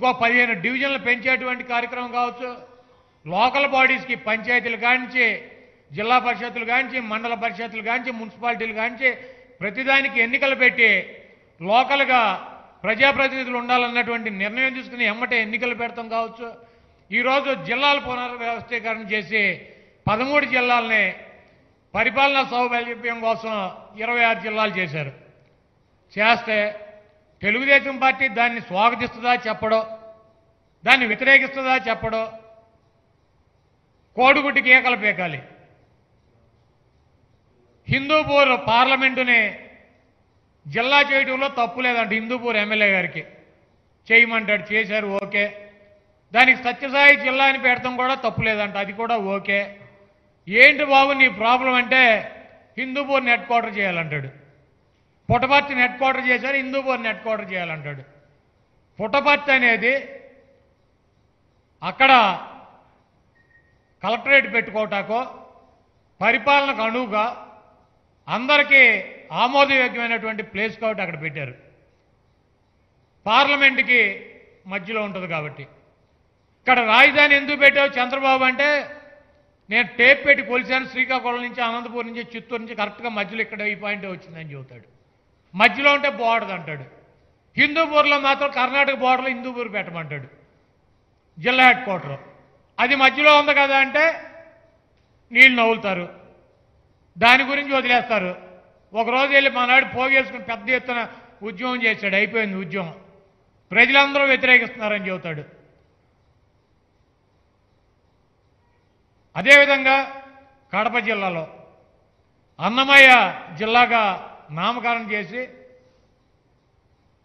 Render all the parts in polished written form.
ఇంకో 15 డివిజన్లు పెంచేటువంటి కార్యక్రమం కావచ్చు. లోకల్ బాడీస్ కి పంచాయతీలు గాంచి జిల్లా పరిషత్తులు గాంచి మండల పరిషత్తులు గాంచి మున్సిపాలిటీలు గాంచి ప్రతిదానికి ఎన్నికలు పెట్టి లోకల్ గా ప్రజా ప్రతినిధులు ఉండాలన్నటువంటి నిర్ణయం తీసుకుని ఎమ్మటే ఎన్నికలు పెడతాం కావచ్చు. ఈ రోజు జిల్లాల పునర్వ్యవస్థీకరణ చేసి 13 జిల్లాల్ని పరిపాలన సౌలభ్యం కోసం 26 జిల్లాలు చేశారు. చేస్తే తెలుగుదేశం పార్టీ దాన్ని స్వాగతిస్తుందా చెప్పడం, దాన్ని వ్యతిరేకిస్తుందా చెప్పడం, కోడిగుడ్డుకి ఏకలు పేకాలి. హిందూపూర్ పార్లమెంటుని జిల్లా చేయడంలో తప్పు లేదంటే హిందూపూర్ ఎమ్మెల్యే గారికి చేయమంటాడు, చేశారు, ఓకే. దానికి సత్యసాయి జిల్లా అని పెడతాం కూడా తప్పు లేదంట, అది కూడా ఓకే. ఏంటి బాబు నీ ప్రాబ్లం అంటే హిందూపూర్ని హెడ్ క్వార్టర్ చేయాలంటాడు. పుట్టపర్తిని హెడ్ క్వార్టర్ చేశారు, హిందూపూర్ని హెడ్ క్వార్టర్ చేయాలంటాడు. పుట్టపర్తి అనేది అక్కడ కలెక్టరేట్ పెట్టుకోవటాకో పరిపాలనకు అనువుగా అందరికీ ఆమోదయోగ్యమైనటువంటి ప్లేస్ కాబట్టి అక్కడ పెట్టారు. పార్లమెంట్కి మధ్యలో ఉంటుంది కాబట్టి. ఇక్కడ రాజధాని ఎందుకు పెట్టావు చంద్రబాబు అంటే నేను టేప్ పెట్టి కొలిసాను, శ్రీకాకుళం నుంచి అనంతపురం నుంచి చిత్తూరు నుంచి కరెక్ట్గా మధ్యలో ఇక్కడ ఈ పాయింట్ వచ్చిందని చెబుతాడు. మధ్యలో ఉంటే బాగుండదు అంటాడు. హిందూపూర్లో మాత్రం కర్ణాటక బోర్డర్లో హిందూపూర్ పెట్టమంటాడు జిల్లా హెడ్ క్వార్టర్లో. అది మధ్యలో ఉంది కదా అంటే నీళ్ళు నవ్వులుతారు, దాని గురించి వదిలేస్తారు. ఒకరోజు వెళ్ళి మానాడు పోగేసుకుని పెద్ద ఎత్తున ఉద్యమం చేశాడు, అయిపోయింది ఉద్యమం, ప్రజలందరూ వ్యతిరేకిస్తున్నారని చెబుతాడు. అదేవిధంగా కడప జిల్లాలో అన్నమయ్య జిల్లాగా నామకరణం చేసి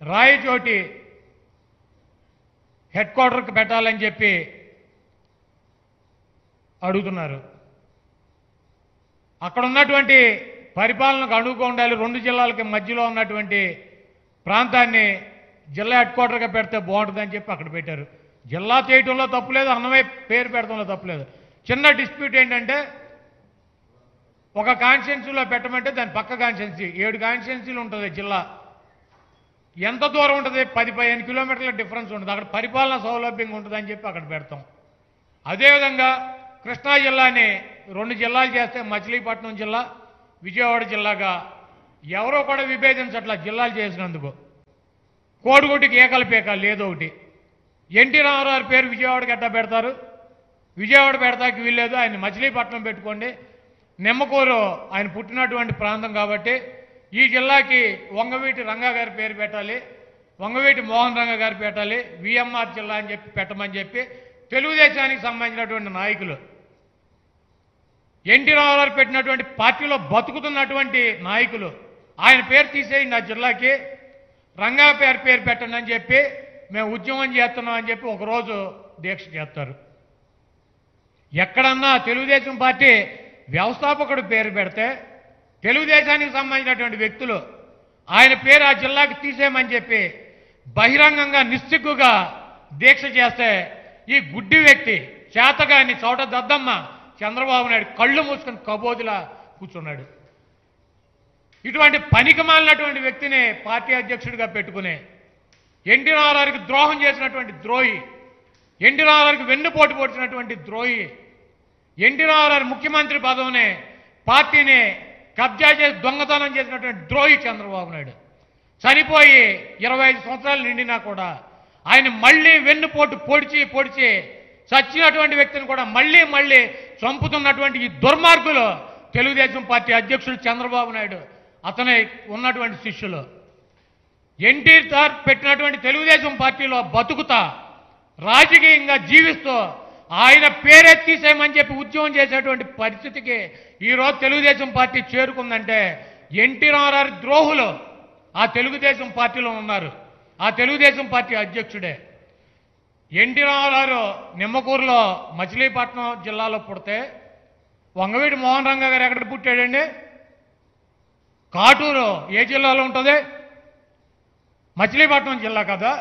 రాయచోటి హెడ్ క్వార్టర్కి పెట్టాలని చెప్పి అడుగుతున్నారు. అక్కడ ఉన్నటువంటి పరిపాలనకు అణువుగా ఉండాలి, రెండు జిల్లాలకి మధ్యలో ఉన్నటువంటి ప్రాంతాన్ని జిల్లా హెడ్ క్వార్టర్గా పెడితే బాగుంటుందని చెప్పి అక్కడ పెట్టారు. జిల్లా చేయటంలో తప్పులేదు, అన్నమయ్య పేరు పెడటంలో తప్పులేదు. చిన్న డిస్ప్యూట్ ఏంటంటే ఒక కాన్స్టిట్యున్సీలో పెట్టమంటే దాని పక్క కాన్స్టిట్యున్సీ 7 కాన్స్టిట్యున్సీలు ఉంటుంది జిల్లా. ఎంత దూరం ఉంటుంది? 10-15 కిలోమీటర్ల డిఫరెన్స్ ఉంటుంది. అక్కడ పరిపాలన సౌలభ్యంగా ఉంటుందని చెప్పి అక్కడ పెడతాం. అదేవిధంగా కృష్ణా జిల్లాని 2 జిల్లాలు చేస్తే మచిలీపట్నం జిల్లా, విజయవాడ జిల్లాగా ఎవరో కూడా విభేదించట్లా జిల్లాలు చేసినందుకు. కోడిగుడ్డుకి ఏకలిపేక లేదో ఒకటి. ఎన్టీ రామారావు పేరు విజయవాడకి ఎట్టా పెడతారు? విజయవాడ పెడతాకి వీల్లేదు, ఆయన మచిలీపట్నం పెట్టుకోండి. నిమ్మకూరు ఆయన పుట్టినటువంటి ప్రాంతం కాబట్టి ఈ జిల్లాకి వంగవీటి రంగా గారి పేరు పెట్టాలి, వంగవీటి మోహన్ రంగ గారు పెట్టాలి, విఎంఆర్ జిల్లా అని చెప్పి పెట్టమని చెప్పి తెలుగుదేశానికి సంబంధించినటువంటి నాయకులు, ఎన్టీ రామారావు పెట్టినటువంటి పార్టీలో బతుకుతున్నటువంటి నాయకులు ఆయన పేరు తీసేయండి ఆ జిల్లాకి, రంగా పేరు పెట్టండి అని చెప్పి మేము ఉద్యమం చేస్తున్నాం అని చెప్పి ఒకరోజు దీక్ష చేస్తారు. ఎక్కడన్నా తెలుగుదేశం పార్టీ వ్యవస్థాపకుడు పేరు పెడితే తెలుగుదేశానికి సంబంధించినటువంటి వ్యక్తులు ఆయన పేరు ఆ జిల్లాకి తీసేయమని చెప్పి బహిరంగంగా నిస్సిగ్గుగా దీక్ష చేస్తే ఈ గుడ్డి వ్యక్తి చేతగాని చోట దద్దమ్మ చంద్రబాబు నాయుడు కళ్ళు మూసుకుని కబోదిలా కూర్చున్నాడు. ఇటువంటి పనికి మాలినటువంటి వ్యక్తిని పార్టీ అధ్యక్షుడిగా పెట్టుకునే ఎన్టీ రామారావుకి ద్రోహం చేసినటువంటి ద్రోహి, ఎన్టీ రామారావుకి వెన్నుపోటు పొడిచినటువంటి ద్రోహి, ఎన్టీ రామారావు ముఖ్యమంత్రి పదవిని పార్టీని కబ్జా చేసి దొంగతనం చేసినటువంటి ద్రోహి చంద్రబాబు నాయుడు చనిపోయి 25 సంవత్సరాలు నిండినా కూడా ఆయన మళ్ళీ వెన్నుపోటు పొడిచి చచ్చినటువంటి వ్యక్తిని కూడా మళ్ళీ చంపుతున్నటువంటి ఈ దుర్మార్గులు తెలుగుదేశం పార్టీ అధ్యక్షుడు చంద్రబాబు నాయుడు, అతనే ఉన్నటువంటి శిష్యులు. ఎన్టీఆర్ పెట్టినటువంటి తెలుగుదేశం పార్టీలో బతుకుతా రాజకీయంగా జీవిస్తూ ఆయన పేరెత్తేసేయమని చెప్పి ఉద్యమం చేసేటువంటి పరిస్థితికి ఈరోజు తెలుగుదేశం పార్టీ చేరుకుందంటే ఎన్టీ రామారావు ద్రోహులు ఆ తెలుగుదేశం పార్టీలో ఉన్నారు, ఆ తెలుగుదేశం పార్టీ అధ్యక్షుడే. ఎన్టీ రామారావు నిమ్మకూరులో మచిలీపట్నం జిల్లాలో పుడితే వంగవీటి మోహన్ రంగ గారు ఎక్కడ పుట్టాడండి? కాటూరు ఏ జిల్లాలో ఉంటుంది? మచిలీపట్నం జిల్లా కదా.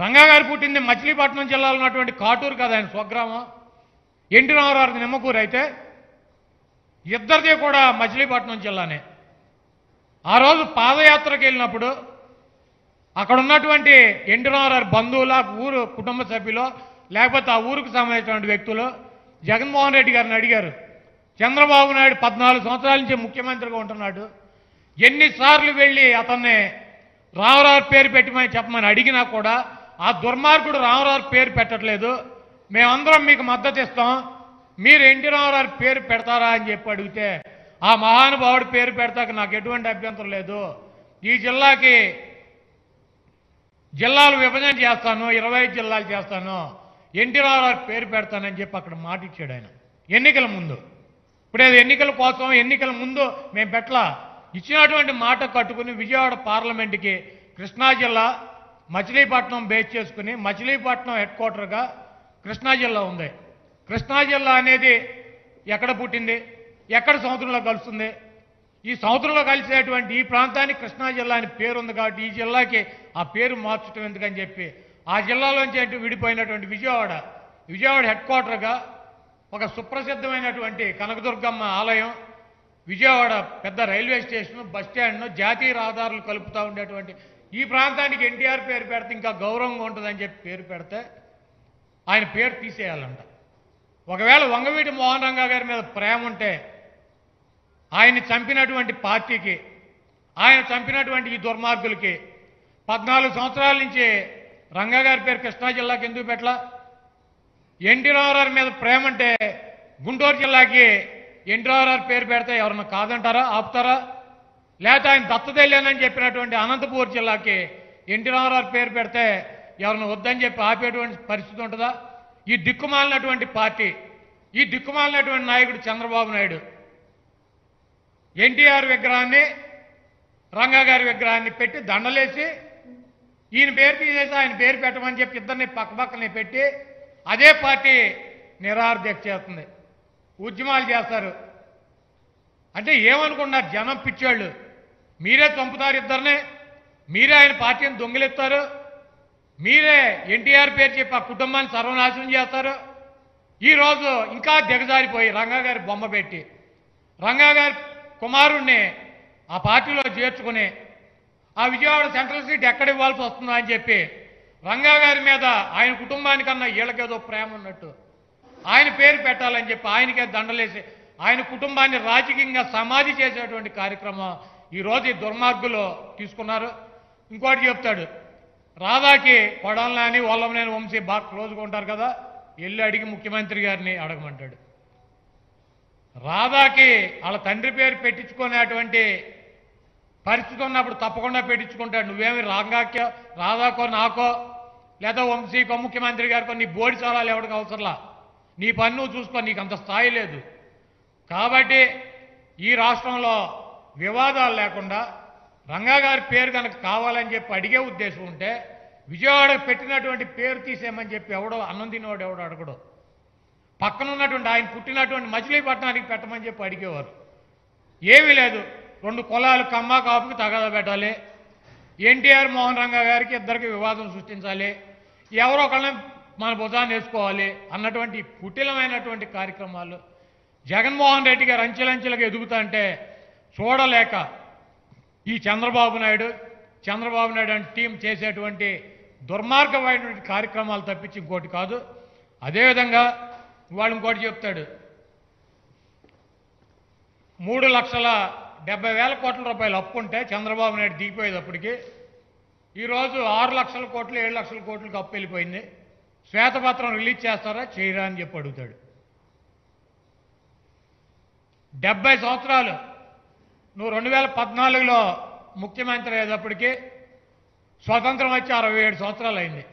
రంగా గారు పుట్టింది మచిలీపట్నం జిల్లాలో ఉన్నటువంటి కాటూరు కదా ఆయన స్వగ్రామం. ఎన్టీ రామారావు నిమ్మకూరు అయితే ఇద్దరిది కూడా మచిలీపట్నం జిల్లానే. ఆ రోజు పాదయాత్రకు వెళ్ళినప్పుడు అక్కడ ఎన్టీఆర్ బంధువుల ఊరు కుటుంబ సభ్యులు లేకపోతే ఆ ఊరికి సంబంధించిన వ్యక్తులు జగన్మోహన్ రెడ్డి గారిని అడిగారు చంద్రబాబు నాయుడు 14 సంవత్సరాల నుంచి ముఖ్యమంత్రిగా ఉంటున్నాడు ఎన్నిసార్లు వెళ్ళి అతన్ని రావరావు పేరు పెట్టమని చెప్పమని అడిగినా కూడా ఆ దుర్మార్గుడు రావరావు పేరు పెట్టట్లేదు మేమందరం మీకు మద్దతు ఇస్తాం మీరు ఎన్టీ రావరావు పేరు పెడతారా అని చెప్పి అడిగితే ఆ మహానుభావుడి పేరు పెడతాక నాకు ఎటువంటి అభ్యంతరం లేదు ఈ జిల్లాకి జిల్లాలు విభజన చేస్తాను 25 జిల్లాలు చేస్తాను ఎన్టీ రావరావు పేరు పెడతానని చెప్పి అక్కడ మాట ఇచ్చాడు ఆయన ఎన్నికల ముందు ఇప్పుడు ఎన్నికల కోసం ఎన్నికల ముందు మేము పెట్టలా ఇచ్చినటువంటి మాట కట్టుకుని విజయవాడ పార్లమెంట్కి కృష్ణా జిల్లా మచిలీపట్నం బేస్ చేసుకుని మచిలీపట్నం హెడ్ క్వార్టర్గా కృష్ణా జిల్లా ఉంది కృష్ణా జిల్లా అనేది ఎక్కడ పుట్టింది ఎక్కడ సముద్రంలో కలుస్తుంది ఈ సముద్రంలో కలిసేటువంటి ఈ ప్రాంతానికి కృష్ణా జిల్లా అని పేరు ఉంది కాబట్టి ఈ జిల్లాకి ఆ పేరు మార్చడం ఎందుకని చెప్పి ఆ జిల్లాలోంచి అంటే విడిపోయినటువంటి విజయవాడ హెడ్ క్వార్టర్గా ఒక సుప్రసిద్ధమైనటువంటి కనకదుర్గమ్మ ఆలయం విజయవాడ పెద్ద రైల్వే స్టేషను బస్టాండ్ను జాతీయ రహదారులు కలుపుతూ ఉండేటువంటి ఈ ప్రాంతానికి ఎన్టీఆర్ పేరు పెడితే ఇంకా గౌరవంగా ఉంటుందని చెప్పి పేరు పెడితే ఆయన పేరు తీసేయాలంట ఒకవేళ వంగవీటి మోహన్ రంగ గారి మీద ప్రేమ ఉంటే ఆయన్ని చంపినటువంటి పార్టీకి ఆయన చంపినటువంటి ఈ దుర్మార్గులకి 14 సంవత్సరాల నుంచి రంగా గారి పేరు కృష్ణా జిల్లాకి ఎందుకు పెట్టలా ఎన్టీ రామారావు మీద ప్రేమ అంటే గుంటూరు జిల్లాకి ఎన్టీ రామారావు పేరు పెడితే ఎవరన్నా కాదంటారా ఆపుతారా లేకపోతే ఆయన దత్తదేలేనని చెప్పినటువంటి అనంతపుర్ జిల్లాకి ఎన్టీ రామారావు పేరు పెడితే ఎవరన్నా వద్దని చెప్పి ఆపేటువంటి పరిస్థితి ఉంటుందా ఈ దిక్కుమాలినటువంటి పార్టీ ఈ దిక్కుమాలినటువంటి నాయకుడు చంద్రబాబు నాయుడు ఎన్టీఆర్ విగ్రహాన్ని రంగా గారి విగ్రహాన్ని పెట్టి దండలేసి ఈయన పేరు తీసేసి ఆయన పేరు పెట్టమని చెప్పి ఇద్దరిని పక్కపక్కనే పెట్టి అదే పార్టీ నిరార్ధ్యత చేస్తుంది ఉద్యమాలు చేస్తారు అంటే ఏమనుకున్నారు జనం పిచ్చోళ్ళు మీరే చంపుతారు ఇద్దరిని మీరే ఆయన పార్టీని దొంగిలిస్తారు మీరే ఎన్టీఆర్ పేరు చెప్పి ఆ కుటుంబాన్ని సర్వనాశనం చేస్తారు ఈరోజు ఇంకా దిగజారిపోయి రంగా గారి బొమ్మ పెట్టి రంగా గారి కుమారుణ్ణి ఆ పార్టీలో చేర్చుకుని ఆ విజయవాడ సెంట్రల్ సీట్ ఎక్కడ ఇవ్వాల్సి వస్తుందా అని చెప్పి రంగా గారి మీద ఆయన కుటుంబానికన్నా వీళ్ళకేదో ప్రేమ ఉన్నట్టు ఆయన పేరు పెట్టాలని చెప్పి ఆయనకే దండలేసి ఆయన కుటుంబాన్ని రాజకీయంగా సమాధి చేసేటువంటి కార్యక్రమం ఈరోజు ఈ దుర్మార్గులు తీసుకున్నారు ఇంకోటి చెప్తాడు రాధాకి కొడాలని వల్లమనేని వంశీ బాగా క్లోజ్గా ఉంటారు కదా వెళ్ళి అడిగి ముఖ్యమంత్రి గారిని అడగమంటాడు రాధాకి వాళ్ళ తండ్రి పేరు పెట్టించుకునేటువంటి పరిస్థితి ఉన్నప్పుడు తప్పకుండా పెట్టించుకుంటాడు నువ్వేమి రాంగాక్య రాధాకో నాకో లేదా వంశీకో ముఖ్యమంత్రి గారికో నీ బోడి సవాలు ఎవరికి అవసరంలా నీ పని నువ్వు చూసుకో నీకు అంత స్థాయి లేదు కాబట్టి ఈ రాష్ట్రంలో వివాదాలు లేకుండా రంగా గారి పేరు కనుక కావాలని చెప్పి అడిగే ఉద్దేశం ఉంటే విజయవాడ పెట్టినటువంటి పేరు తీసేయమని చెప్పి ఎవడో అన్నం తినేవాడు ఎవడో అడగడు పక్కన ఉన్నటువంటి ఆయన పుట్టినటువంటి మచిలీపట్నానికి పెట్టమని చెప్పి అడిగేవారు ఏమీ లేదు రెండు కులాలు కమ్మా కాపుకి తగాదా పెట్టాలి ఎన్టీఆర్ మోహన్ రంగా గారికి ఇద్దరికి వివాదం సృష్టించాలి ఎవరో ఒకళ్ళని మన భుజాన్ని వేసుకోవాలి అన్నటువంటి కుటిలమైనటువంటి కార్యక్రమాలు జగన్మోహన్ రెడ్డి గారు అంచెలంచెలుగా ఎదుగుతా అంటే చూడలేక ఈ చంద్రబాబు నాయుడు అంటే టీం చేసేటువంటి దుర్మార్గమైనటువంటి కార్యక్రమాలు తప్పించి ఇంకోటి కాదు అదేవిధంగా వాళ్ళు ఇంకోటి చెప్తాడు 3,70,000 కోట్ల రూపాయలు అప్పు ఉంటే చంద్రబాబు నాయుడు దిగిపోయేటప్పటికి ఈరోజు 6 లక్షల కోట్లు 7 లక్షల కోట్లకు అప్పు వెళ్ళిపోయింది శ్వేతపత్రం రిలీజ్ చేస్తారా చేయరా అని చెప్పి అడుగుతాడు 70 సంవత్సరాలు నువ్వు 2014లో ముఖ్యమంత్రి అయ్యేటప్పటికీ స్వతంత్రం వచ్చి 67 సంవత్సరాలు అయింది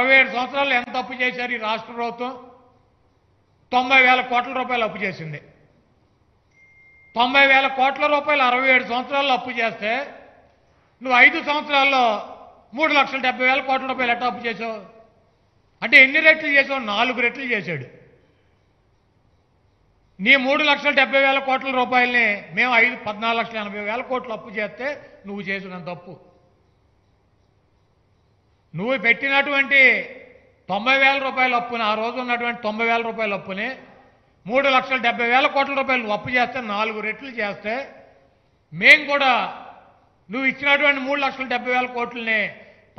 67 సంవత్సరాలు ఎంత అప్పు చేశారు ఈ రాష్ట్ర ప్రభుత్వం 90,000 కోట్ల రూపాయలు అప్పు చేసింది 90,000 కోట్ల రూపాయలు 67 సంవత్సరాల్లో అప్పు చేస్తే నువ్వు 5 సంవత్సరాల్లో 3,70,000 కోట్ల రూపాయలు ఎట్లా అప్పు చేసావు అంటే ఎన్ని రెట్లు చేసావు 4 రెట్లు చేశాడు నీ 3,70,000 కోట్ల రూపాయలని మేము 14,80,000 కోట్లు అప్పు చేస్తే నువ్వు చేసిన తప్పు నువ్వు పెట్టినటువంటి 90,000 రూపాయల అప్పుని ఆ రోజు ఉన్నటువంటి 90,000 రూపాయల అప్పుని 3,70,000 కోట్ల రూపాయలు అప్పు చేస్తే 4 రెట్లు చేస్తే మేము కూడా నువ్వు ఇచ్చినటువంటి 3,70,000 కోట్లని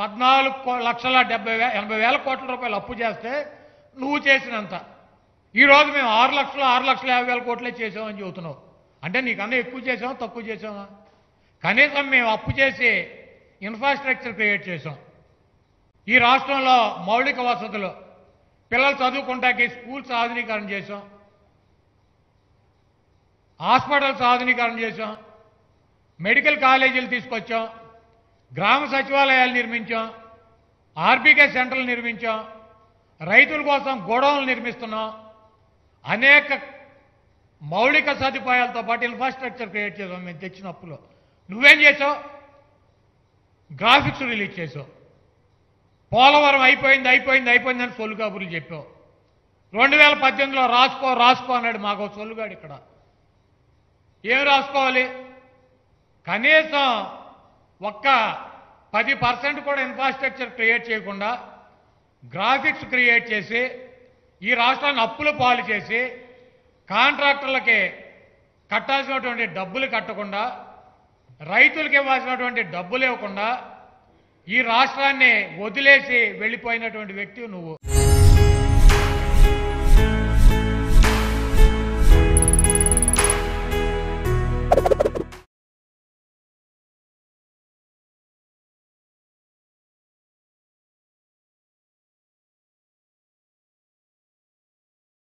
14,70,000 కోట్ల రూపాయలు అప్పు చేస్తే నువ్వు చేసినంత ఈ రోజు మేము 6,50,000 కోట్లే చేసామని చెబుతున్నావు అంటే నీకన్నా ఎక్కువ చేసామా తక్కువ చేసామా కనీసం మేము అప్పు చేసి ఇన్ఫ్రాస్ట్రక్చర్ క్రియేట్ చేసాం ఈ రాష్ట్రంలో మౌలిక వసతులు పిల్లలు చదువుకుంటానికి స్కూల్స్ ఆధునికరణ చేసాం హాస్పిటల్స్ ఆధునికరణ చేసాం मेडिकल कॉलेजीलु तीसुकोच्चां ग्राम सचिवालयालु निर्मिंचां आरबीके सेंटर्लु निर्मिंचां रैतुल कोसं गोडाउन्लु निर्मिस्तुन्नां अनेक मौलिक सदुपायालतो पाटु इंफ्रास्ट्रक्चर क्रियेट चेसां मेमु तेच्चिन अप्पुलो नुव्वें चेसावु ग्राफिक्स रिलीज़ चेसावु पोलवरं अयिपोयिंदि अयिपोयिंदि अयिपोयिंदि अनि सोल्लु कबुर्लु चेप्पावु 2018 लो रास्को रास्को अन्नाडु माकु सोल्लुगाडु इक्कड एं रास्कोवालि కనీసం 10% కూడా ఇన్ఫ్రాస్ట్రక్చర్ క్రియేట్ చేయకుండా గ్రాఫిక్స్ క్రియేట్ చేసి ఈ రాష్ట్రాన్ని అప్పుల పాలు చేసి కాంట్రాక్టర్లకి కట్టాల్సినటువంటి డబ్బులు కట్టకుండా రైతులకు ఇవ్వాల్సినటువంటి డబ్బులు ఇవ్వకుండా ఈ రాష్ట్రాన్ని వదిలేసి వెళ్ళిపోయినటువంటి వ్యక్తి నువ్వు।